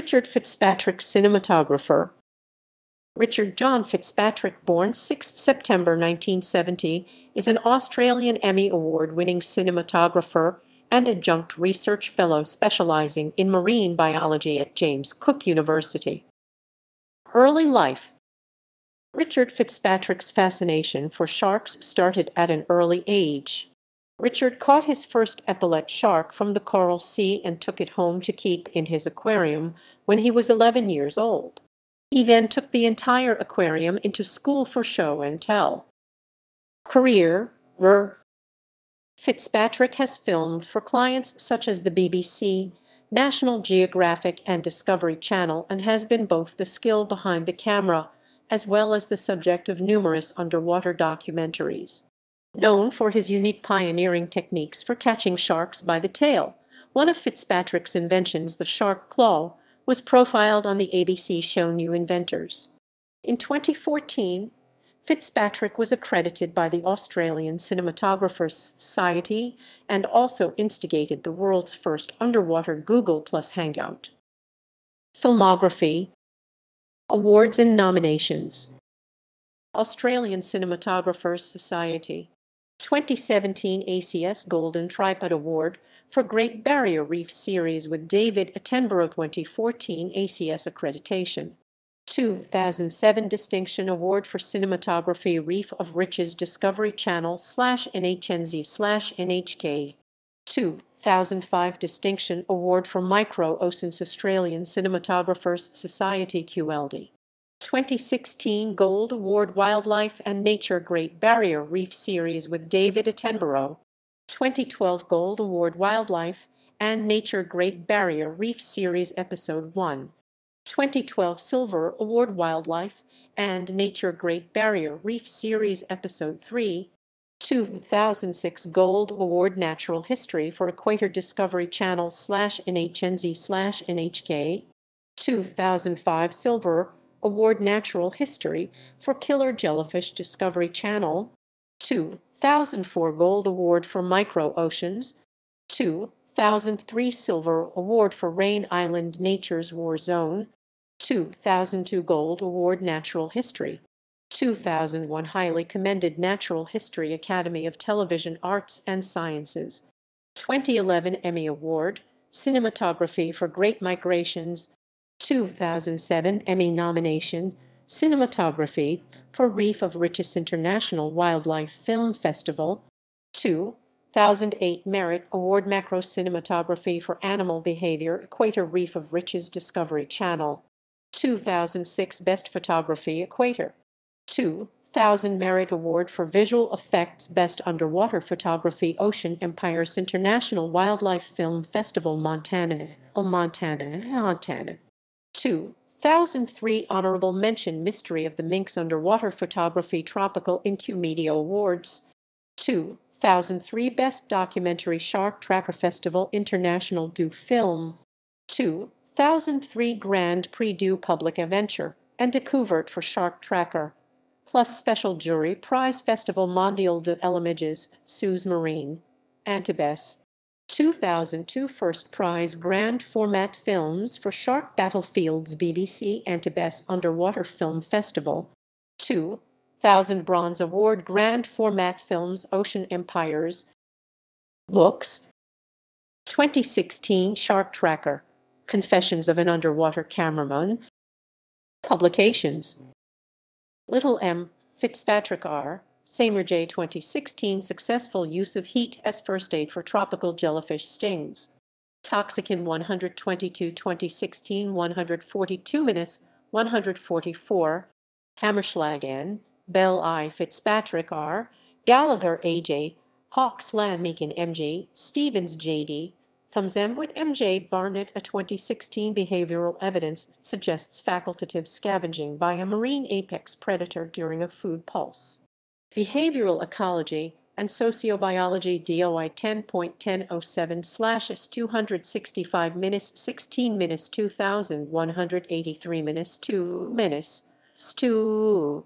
Richard Fitzpatrick, cinematographer. Richard John Fitzpatrick, born 6 September 1970, is an Australian Emmy Award-winning cinematographer and adjunct research fellow specializing in marine biology at James Cook University. Early life. Richard Fitzpatrick's fascination for sharks started at an early age. Richard caught his first epaulet shark from the Coral Sea and took it home to keep in his aquarium when he was 11 years old. He then took the entire aquarium into school for show and tell. Career. Fitzpatrick has filmed for clients such as the BBC, National Geographic and Discovery Channel, and has been both the skill behind the camera as well as the subject of numerous underwater documentaries. Known for his unique pioneering techniques for catching sharks by the tail, one of Fitzpatrick's inventions, the shark claw, was profiled on the ABC show New Inventors. In 2014, Fitzpatrick was accredited by the Australian Cinematographers Society and also instigated the world's first underwater Google Plus Hangout. Filmography. Awards and nominations. Australian Cinematographers Society 2017 ACS Golden Tripod Award for Great Barrier Reef Series with David Attenborough. 2014 ACS Accreditation. 2007 Distinction Award for Cinematography Reef of Riches Discovery Channel/NHNZ/NHK. 2005 Distinction Award for Micro-Oceans Australian Cinematographers Society QLD. 2016 Gold Award Wildlife and Nature Great Barrier Reef Series with David Attenborough. 2012 Gold Award Wildlife and Nature Great Barrier Reef Series Episode 1. 2012 Silver Award Wildlife and Nature Great Barrier Reef Series Episode 3. 2006 Gold Award Natural History for Equator Discovery Channel/NHNZ/NHK. 2005 Silver Award Natural History for Killer Jellyfish Discovery Channel. 2004 Gold Award for Micro Oceans. 2003 Silver Award for Rain Island Nature's War Zone. 2002 Gold Award Natural History. 2001 Highly Commended Natural History Academy of Television Arts and Sciences. 2011 Emmy Award, Cinematography for Great Migrations. 2007 Emmy nomination, Cinematography for Reef of Riches International Wildlife Film Festival. 2008 Merit Award Macro Cinematography for Animal Behavior Equator Reef of Riches Discovery Channel. 2006 Best Photography Equator. 2000 Merit Award for Visual Effects Best Underwater Photography Ocean Empires International Wildlife Film Festival Montana. 2003 Honorable Mention Mystery of the Minx Underwater Photography Tropical Incumedia Awards. 2003 Best Documentary Shark Tracker Festival International du Film. 2003 Grand Prix du Public Adventure and Découverte for Shark Tracker, plus Special Jury Prize Festival Mondial de Elimages sous marine, Antibes. 2002 First Prize Grand Format Films for Shark Battlefields BBC Antibes Underwater Film Festival. 2000 Bronze Award Grand Format Films Ocean Empires. Books. 2016 Shark Tracker, Confessions of an Underwater Cameraman. Publications. Little M. Fitzpatrick R. Samer J. 2016 Successful Use of Heat as First Aid for Tropical Jellyfish Stings. Toxicin 122 2016 142-144. Hammerschlag N. Bell I. Fitzpatrick R. Gallagher A.J. Hawks Lamekin M.J. Stevens J.D. Thumbsembwit M.J. Barnett. A 2016 Behavioral Evidence Suggests Facultative Scavenging by a Marine Apex Predator During a Food Pulse. Behavioral Ecology and Sociobiology DOI 10.1007/S265-16-2183-2.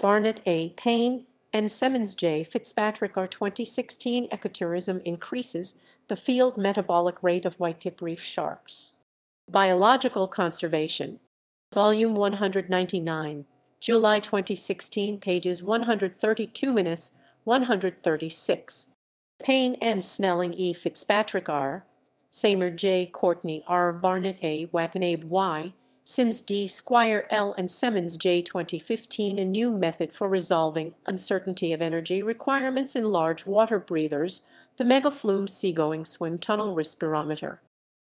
Barnett A. Payne and Simmons J. Fitzpatrick R. 2016 Ecotourism Increases the Field Metabolic Rate of Whitetip Reef Sharks. Biological Conservation, Volume 199, July 2016, pages 132–136. Payne N. Snelling E. Fitzpatrick R., Samer J. Courtney R. Barnett A. Watanabe Y., Sims D. Squire L. and Simmons J. 2015, A New Method for Resolving Uncertainty of Energy Requirements in Large Water Breathers, the Megaflume Seagoing Swim Tunnel Respirometer.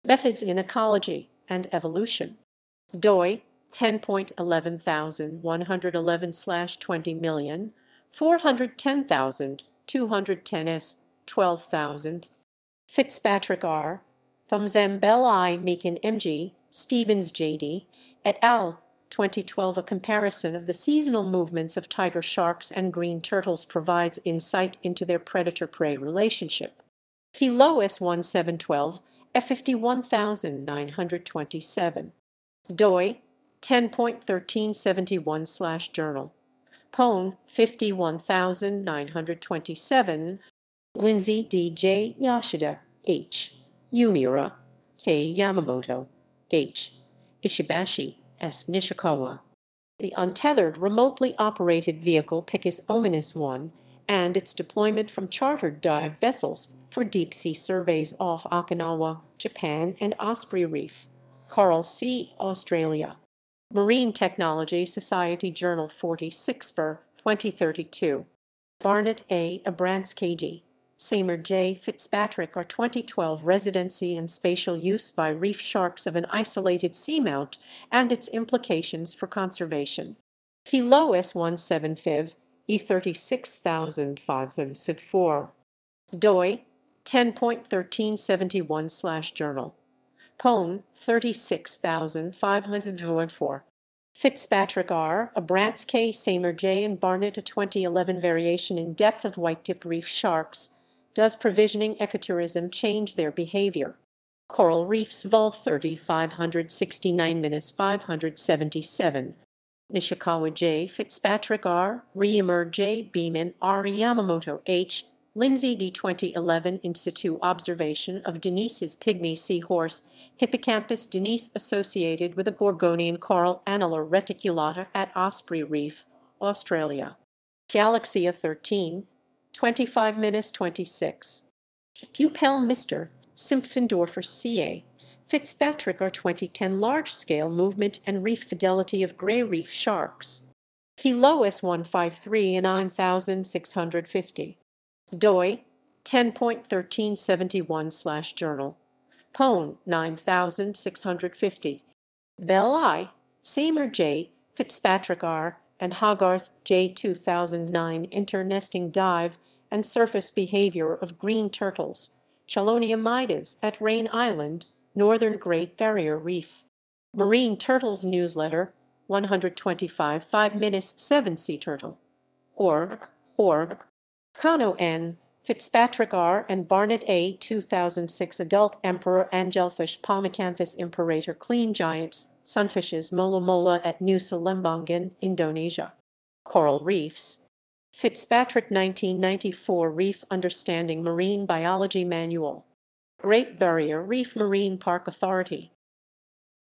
Methods in Ecology and Evolution. DOI 10.11111/20410210s12,000. Fitzpatrick R., Thumbsem Bell I. Meakin M.G., Stevens J.D., et al., 2012. A comparison of the seasonal movements of tiger sharks and green turtles provides insight into their predator-prey relationship. PLoS 1712, F51927. DOI 10.1371/journal. Pone 51927. Lindsay D. J. Yoshida H. Yumura K. Yamamoto H. Ishibashi S. Nishikawa. The untethered remotely operated vehicle Pisces Ominous 1 and its deployment from chartered dive vessels for deep-sea surveys off Okinawa, Japan, and Osprey Reef, Coral Sea, Australia. Marine Technology Society Journal 46/2032. Barnett A. Abranski G., Samer J. Fitzpatrick R. 2012. Residency and Spatial Use by Reef Sharks of an Isolated Seamount and Its Implications for Conservation. PLoS 175, E36504. DOI 10.1371/journal. Pone 36,504. Fitzpatrick R., Abrantz K., Samer J. and Barnett. A 2011 variation in depth of white-tip reef sharks. Does provisioning ecotourism change their behavior? Coral Reefs, Vol. 3569–577. Nishikawa J., Fitzpatrick R., Reimer J. Beeman R. Yamamoto H., Lindsay D. 2011. In situ observation of Denise's pygmy seahorse, Hippocampus Denise, associated with a Gorgonian Coral Annular Reticulata at Osprey Reef, Australia. Galaxia 13, 25–26. Pupel Mr. Simpfendorfer C.A. Fitzpatrick R. 2010. Large-scale movement and reef fidelity of gray reef sharks. PLoS 153 and 9650. DOI 10.1371/journal. Pone 9650. Bell I., Samer J., Fitzpatrick R., and Hogarth J. 2009. Internesting dive and surface behavior of green turtles, Cheloniamidas, at Rain Island, Northern Great Barrier Reef. Marine Turtles Newsletter, 125. 5-7 Sea Turtle. Org. Kano N., Fitzpatrick R. and Barnett A. 2006. Adult Emperor Angelfish, Pomacanthus imperator, Clean Giants, Sunfishes, Mola Mola at New Selembongan, Indonesia. Coral Reefs. Fitzpatrick 1994. Reef Understanding Marine Biology Manual. Great Barrier Reef Marine Park Authority.